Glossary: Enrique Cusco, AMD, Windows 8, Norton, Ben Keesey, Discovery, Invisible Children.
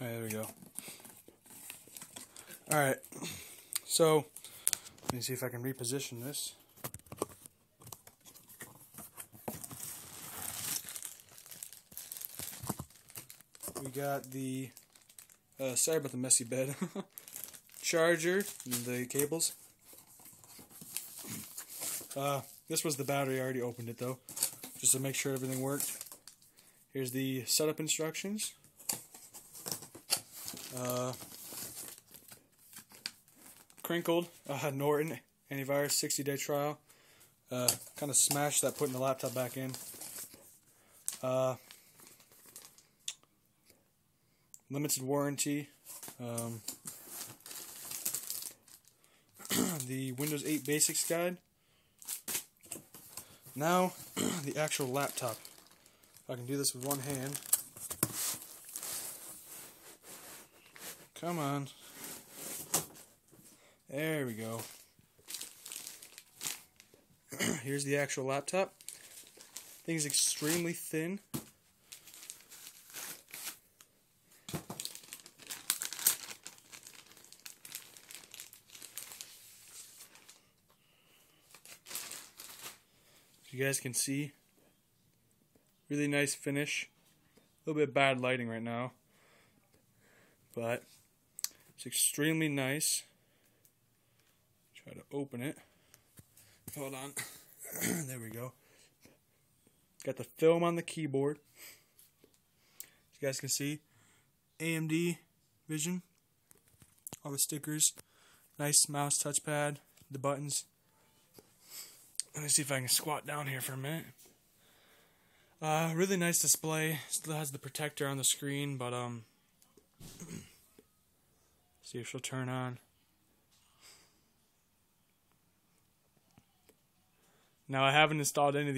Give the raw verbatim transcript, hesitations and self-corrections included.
There we go. Alright, so let me see if I can reposition this. We got the, uh, sorry about the messy bed, charger, and the cables. Uh, this was the battery. I already opened it though, just to make sure everything worked. Here's the setup instructions. Uh, crinkled, uh, Norton antivirus sixty day trial. Uh, kind of smashed that putting the laptop back in. Uh, limited warranty. Um, the Windows eight Basics Guide. Now, the actual laptop. If I can do this with one hand. Come on. There we go. Here's the actual laptop. Thing's extremely thin. You guys can see, really nice finish. A little bit bad lighting right now, but it's extremely nice. Try to open it. Hold on. There we go. Got the film on the keyboard. You guys can see A M D Vision. All the stickers. Nice mouse touchpad. The buttons. Let me see if I can squat down here for a minute. Uh, really nice display. Still has the protector on the screen, but um, see if she'll turn on. Now I haven't installed any of the